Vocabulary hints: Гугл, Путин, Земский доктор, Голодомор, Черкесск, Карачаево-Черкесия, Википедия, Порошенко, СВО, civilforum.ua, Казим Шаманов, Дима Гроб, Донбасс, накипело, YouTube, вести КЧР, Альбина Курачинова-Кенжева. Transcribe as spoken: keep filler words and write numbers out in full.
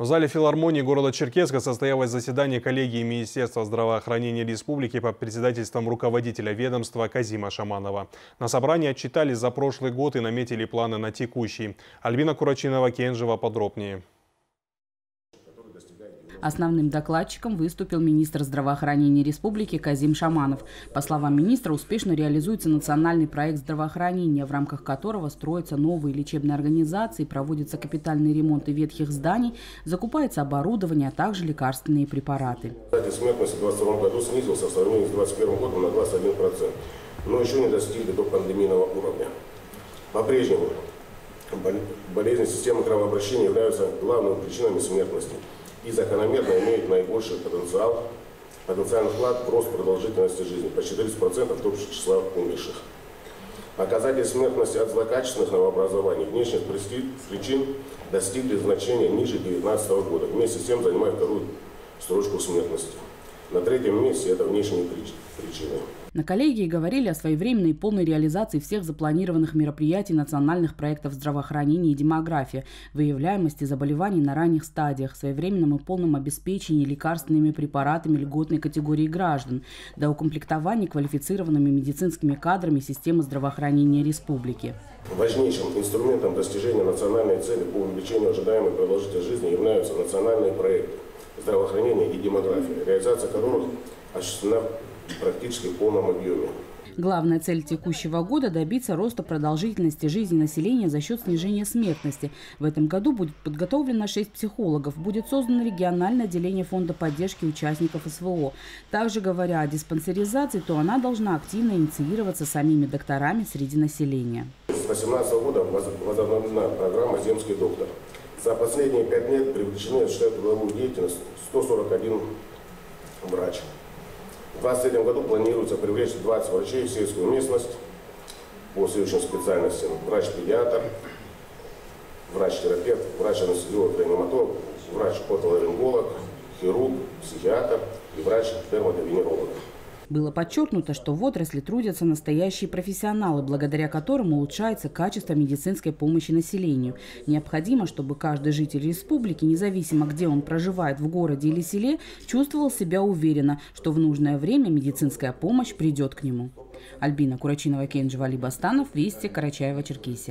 В зале филармонии города Черкесска состоялось заседание коллегии Министерства здравоохранения республики под председательством руководителя ведомства Казима Шаманова. На собрании отчитались за прошлый год и наметили планы на текущий. Альбина Курачинова-Кенжева подробнее. Основным докладчиком выступил министр здравоохранения республики Казим Шаманов. По словам министра, успешно реализуется национальный проект здравоохранения, в рамках которого строятся новые лечебные организации, проводятся капитальные ремонты ветхих зданий, закупается оборудование, а также лекарственные препараты. Смертность в две тысячи двадцать втором году снизился в сравнении с две тысячи двадцать первым годом на двадцать один процент, но еще не достигли до пандемийного уровня. По-прежнему болезни системы кровообращения являются главными причинами смертности и закономерно имеет наибольший потенциал, потенциальный вклад в рост продолжительности жизни по четырнадцать процентов от общего числа умерших. Показатель смертности от злокачественных новообразований внешних причин достигли значения ниже две тысячи девятнадцатого года, вместе с тем занимая вторую строчку смертности. На третьем месте это внешние причины. На коллегии говорили о своевременной и полной реализации всех запланированных мероприятий национальных проектов здравоохранения и демографии, выявляемости заболеваний на ранних стадиях, своевременном и полном обеспечении лекарственными препаратами льготной категории граждан, до укомплектования квалифицированными медицинскими кадрами системы здравоохранения республики. Важнейшим инструментом достижения национальной цели по увеличению ожидаемой продолжительности жизни являются национальные проекты здравоохранения и демографии, реализация которых осуществлена практически в полном объеме. Главная цель текущего года – добиться роста продолжительности жизни населения за счет снижения смертности. В этом году будет подготовлено шесть психологов, будет создано региональное отделение фонда поддержки участников СВО. Также, говоря о диспансеризации, то она должна активно инициироваться самими докторами среди населения. С две тысячи восемнадцатого года возобновлена программа «Земский доктор». За последние пять лет привлечены в трудовую деятельность сто сорок один врач. В две тысячи двадцать третьем году планируется привлечь двадцать врачей в сельскую местность по следующим специальностям: врач-педиатр, врач-терапевт, врач-анестезиолог-реаниматолог, врач-отоларинголог, хирург, психиатр и врач-дерматовенеролог. Было подчеркнуто, что в отрасли трудятся настоящие профессионалы, благодаря которым улучшается качество медицинской помощи населению. Необходимо, чтобы каждый житель республики, независимо где он проживает, в городе или селе, чувствовал себя уверенно, что в нужное время медицинская помощь придет к нему. Альбина Курачинова-Кенжева, Вести, Карачаево-Черкесия.